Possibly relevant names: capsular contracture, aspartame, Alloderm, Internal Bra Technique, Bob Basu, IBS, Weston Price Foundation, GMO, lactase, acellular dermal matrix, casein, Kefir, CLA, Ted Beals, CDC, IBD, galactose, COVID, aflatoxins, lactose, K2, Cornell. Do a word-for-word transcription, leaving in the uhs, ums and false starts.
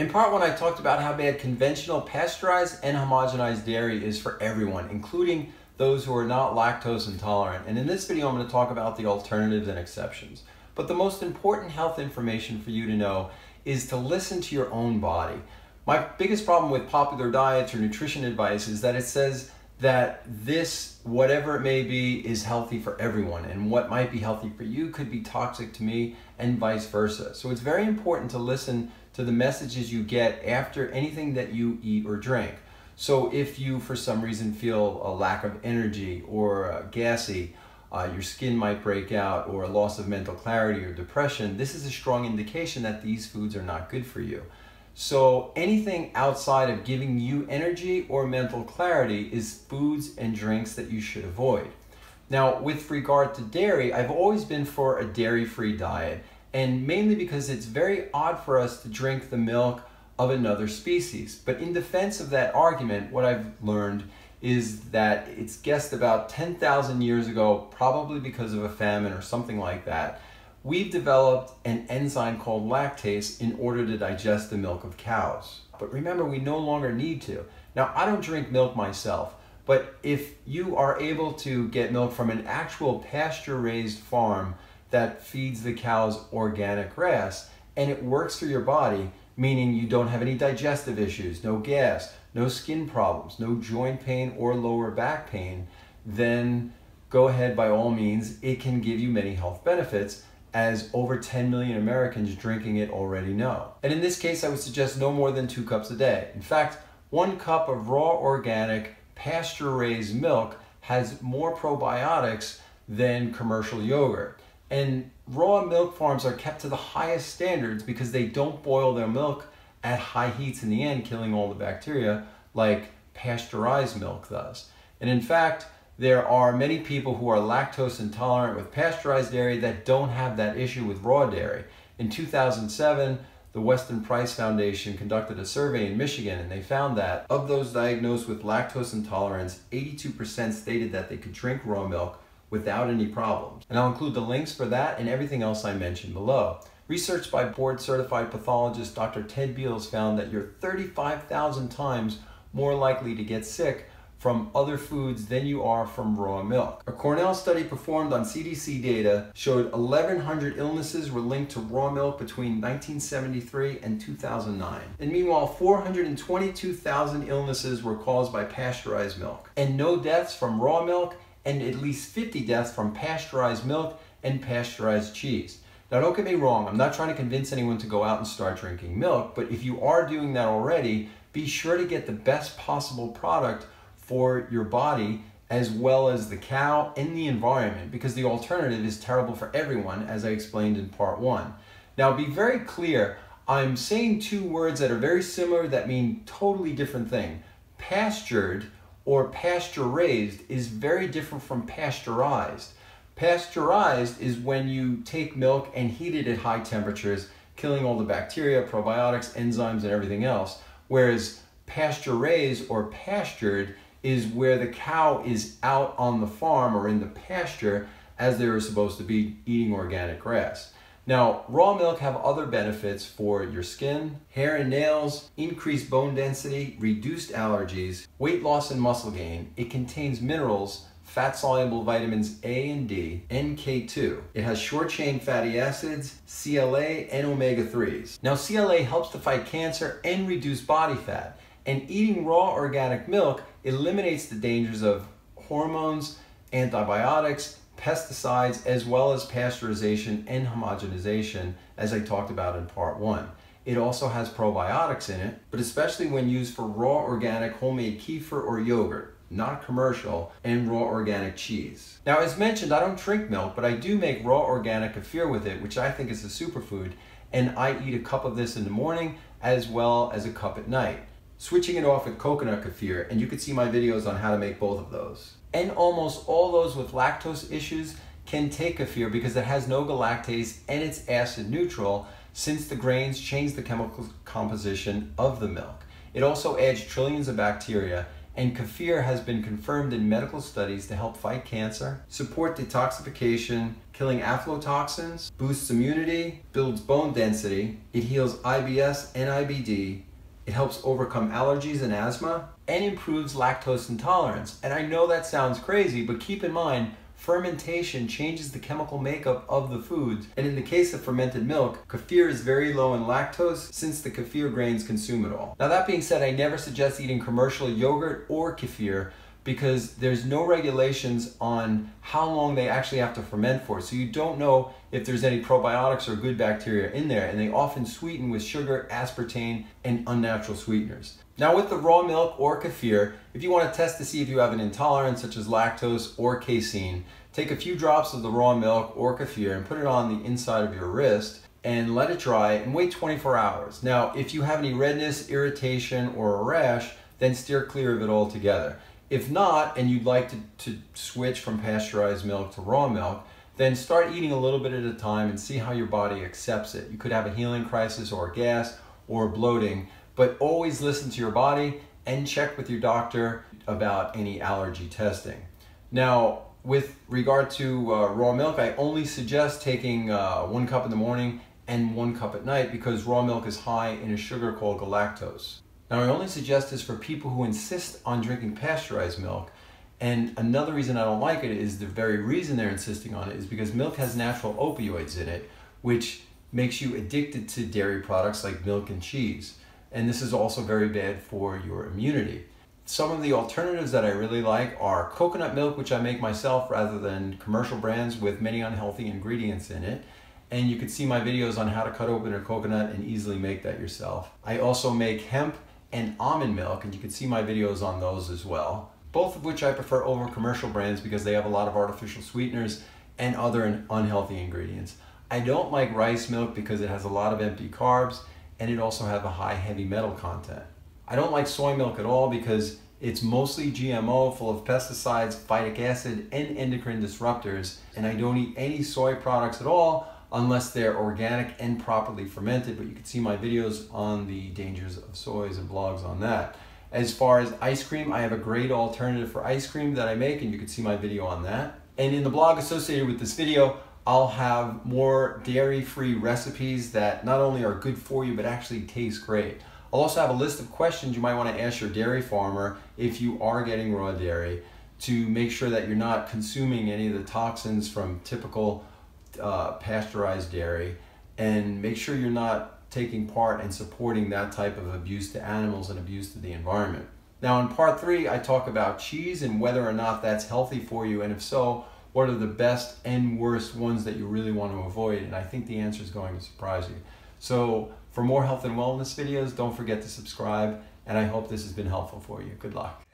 In part one, I talked about how bad conventional pasteurized and homogenized dairy is for everyone, including those who are not lactose intolerant. And in this video, I'm going to talk about the alternatives and exceptions. But the most important health information for you to know is to listen to your own body. My biggest problem with popular diets or nutrition advice is that it says that this, whatever it may be, is healthy for everyone, and what might be healthy for you could be toxic to me and vice versa. So it's very important to listen to the messages you get after anything that you eat or drink. So if you, for some reason, feel a lack of energy or uh, gassy, uh, your skin might break out, or a loss of mental clarity or depression, this is a strong indication that these foods are not good for you. So anything outside of giving you energy or mental clarity is foods and drinks that you should avoid. Now, with regard to dairy, I've always been for a dairy-free diet, and mainly because it's very odd for us to drink the milk of another species. But in defense of that argument, what I've learned is that it's guessed about ten thousand years ago, probably because of a famine or something like that, we've developed an enzyme called lactase in order to digest the milk of cows. But remember, we no longer need to. Now, I don't drink milk myself, but if you are able to get milk from an actual pasture-raised farm that feeds the cows organic grass, and it works through your body, meaning you don't have any digestive issues, no gas, no skin problems, no joint pain or lower back pain, then go ahead by all means. It can give you many health benefits, as over ten million Americans drinking it already know. And in this case, I would suggest no more than two cups a day. In fact, one cup of raw organic pasture-raised milk has more probiotics than commercial yogurt. And raw milk farms are kept to the highest standards because they don't boil their milk at high heats in the end, killing all the bacteria like pasteurized milk does. And in fact, there are many people who are lactose intolerant with pasteurized dairy that don't have that issue with raw dairy. In two thousand seven, the Weston Price Foundation conducted a survey in Michigan, and they found that of those diagnosed with lactose intolerance, eighty-two percent stated that they could drink raw milk without any problems. And I'll include the links for that and everything else I mentioned below. Research by board-certified pathologist Doctor Ted Beals found that you're thirty-five thousand times more likely to get sick from other foods than you are from raw milk. A Cornell study performed on C D C data showed eleven hundred illnesses were linked to raw milk between nineteen seventy-three and two thousand nine. And meanwhile, four hundred twenty-two thousand illnesses were caused by pasteurized milk, and no deaths from raw milk, and at least fifty deaths from pasteurized milk and pasteurized cheese. Now, don't get me wrong, I'm not trying to convince anyone to go out and start drinking milk, but if you are doing that already, be sure to get the best possible product for your body, as well as the cow and the environment, because the alternative is terrible for everyone, as I explained in part one. Now, be very clear, I'm saying two words that are very similar that mean totally different thing. Pastured or pasture-raised is very different from pasteurized. Pasteurized is when you take milk and heat it at high temperatures, killing all the bacteria, probiotics, enzymes, and everything else, whereas pasture-raised or pastured is where the cow is out on the farm or in the pasture as they were supposed to be eating organic grass. Now, raw milk have other benefits for your skin, hair and nails, increased bone density, reduced allergies, weight loss and muscle gain. It contains minerals, fat-soluble vitamins A and D, and K two. It has short-chain fatty acids, C L A, and omega threes. Now, C L A helps to fight cancer and reduce body fat. And eating raw organic milk eliminates the dangers of hormones, antibiotics, pesticides, as well as pasteurization and homogenization, as I talked about in part one. It also has probiotics in it, but especially when used for raw organic homemade kefir or yogurt, not commercial, and raw organic cheese. Now, as mentioned, I don't drink milk, but I do make raw organic kefir with it, which I think is a superfood, and I eat a cup of this in the morning as well as a cup at night, switching it off with coconut kefir, and you can see my videos on how to make both of those. And almost all those with lactose issues can take kefir because it has no galactase and it's acid neutral, since the grains change the chemical composition of the milk. It also adds trillions of bacteria and Kefir has been confirmed in medical studies to help fight cancer, support detoxification, killing aflatoxins, boosts immunity, builds bone density, it heals I B S and I B D, it helps overcome allergies and asthma, and improves lactose intolerance. And I know that sounds crazy, but keep in mind, fermentation changes the chemical makeup of the foods, and in the case of fermented milk, kefir is very low in lactose since the kefir grains consume it all. Now that being said, I never suggest eating commercial yogurt or kefir because there's no regulations on how long they actually have to ferment for, so you don't know if there's any probiotics or good bacteria in there, and they often sweeten with sugar, aspartame, and unnatural sweeteners. Now with the raw milk or kefir, if you want to test to see if you have an intolerance such as lactose or casein, take a few drops of the raw milk or kefir and put it on the inside of your wrist and let it dry and wait twenty-four hours. Now if you have any redness, irritation, or a rash, then steer clear of it altogether. If not, and you'd like to, to switch from pasteurized milk to raw milk, then start eating a little bit at a time and see how your body accepts it. You could have a healing crisis or gas or bloating, but always listen to your body and check with your doctor about any allergy testing. Now, with regard to uh, raw milk, I only suggest taking uh, one cup in the morning and one cup at night because raw milk is high in a sugar called galactose. Now, I only suggest this for people who insist on drinking pasteurized milk. And another reason I don't like it is the very reason they're insisting on it is because milk has natural opioids in it, which makes you addicted to dairy products like milk and cheese. And this is also very bad for your immunity. Some of the alternatives that I really like are coconut milk, which I make myself rather than commercial brands with many unhealthy ingredients in it. And you can see my videos on how to cut open a coconut and easily make that yourself. I also make hemp and almond milk, and you can see my videos on those as well. Both of which I prefer over commercial brands because they have a lot of artificial sweeteners and other unhealthy ingredients. I don't like rice milk because it has a lot of empty carbs, and it also have a high heavy metal content. I don't like soy milk at all because it's mostly G M O, full of pesticides, phytic acid, and endocrine disruptors, and I don't eat any soy products at all unless they're organic and properly fermented, but you can see my videos on the dangers of soys and blogs on that. As far as ice cream, I have a great alternative for ice cream that I make, and you can see my video on that. And in the blog associated with this video, I'll have more dairy-free recipes that not only are good for you, but actually taste great. I'll also have a list of questions you might want to ask your dairy farmer if you are getting raw dairy to make sure that you're not consuming any of the toxins from typical uh, pasteurized dairy, and make sure you're not taking part in supporting that type of abuse to animals and abuse to the environment. Now in part three, I talk about cheese and whether or not that's healthy for you, and if so, what are the best and worst ones that you really want to avoid? And I think the answer is going to surprise you. So for more health and wellness videos, don't forget to subscribe, and I hope this has been helpful for you. Good luck.